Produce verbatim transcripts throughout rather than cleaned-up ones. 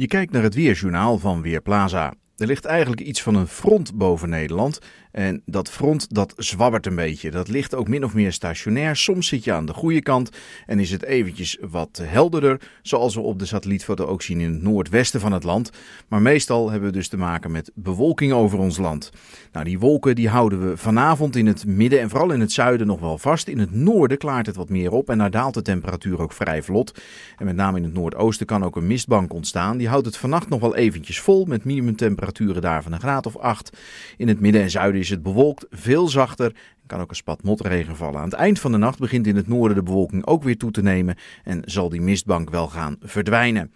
Je kijkt naar het weerjournaal van Weerplaza. Er ligt eigenlijk iets van een front boven Nederland. En dat front, dat zwabbert een beetje. Dat ligt ook min of meer stationair. Soms zit je aan de goede kant en is het eventjes wat helderder. Zoals we op de satellietfoto ook zien in het noordwesten van het land. Maar meestal hebben we dus te maken met bewolking over ons land. Nou, die wolken die houden we vanavond in het midden en vooral in het zuiden nog wel vast. In het noorden klaart het wat meer op en daar daalt de temperatuur ook vrij vlot. En met name in het noordoosten kan ook een mistbank ontstaan. Die houdt het vannacht nog wel eventjes vol met minimumtemperaturen daar van een graad of acht. In het midden en zuiden is is het bewolkt, veel zachter en kan ook een spat motregen vallen. Aan het eind van de nacht begint in het noorden de bewolking ook weer toe te nemen en zal die mistbank wel gaan verdwijnen.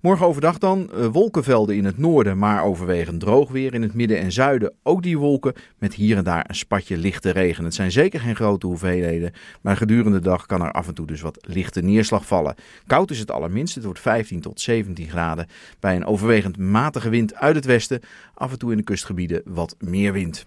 Morgen overdag dan uh, wolkenvelden in het noorden, maar overwegend droog weer. In het midden en zuiden ook die wolken met hier en daar een spatje lichte regen. Het zijn zeker geen grote hoeveelheden, maar gedurende de dag kan er af en toe dus wat lichte neerslag vallen. Koud is het allerminst, het wordt vijftien tot zeventien graden bij een overwegend matige wind uit het westen. Af en toe in de kustgebieden wat meer wind.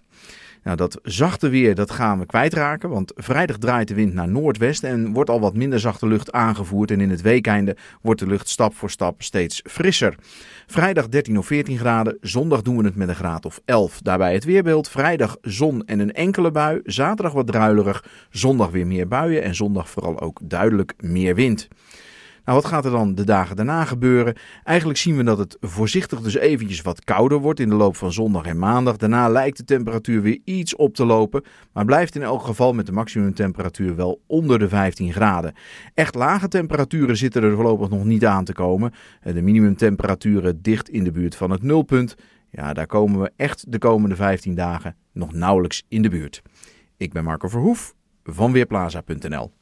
Nou, dat zachte weer dat gaan we kwijtraken, want vrijdag draait de wind naar noordwesten en wordt al wat minder zachte lucht aangevoerd. En in het weekeinde wordt de lucht stap voor stap steeds frisser. Vrijdag dertien of veertien graden, zondag doen we het met een graad of elf. Daarbij het weerbeeld, vrijdag zon en een enkele bui, zaterdag wat druilerig, zondag weer meer buien en zondag vooral ook duidelijk meer wind. Nou, wat gaat er dan de dagen daarna gebeuren? Eigenlijk zien we dat het voorzichtig dus eventjes wat kouder wordt in de loop van zondag en maandag. Daarna lijkt de temperatuur weer iets op te lopen, maar blijft in elk geval met de maximumtemperatuur wel onder de vijftien graden. Echt lage temperaturen zitten er voorlopig nog niet aan te komen. De minimumtemperaturen dicht in de buurt van het nulpunt. Ja, daar komen we echt de komende vijftien dagen nog nauwelijks in de buurt. Ik ben Marco Verhoef van Weerplaza punt n l.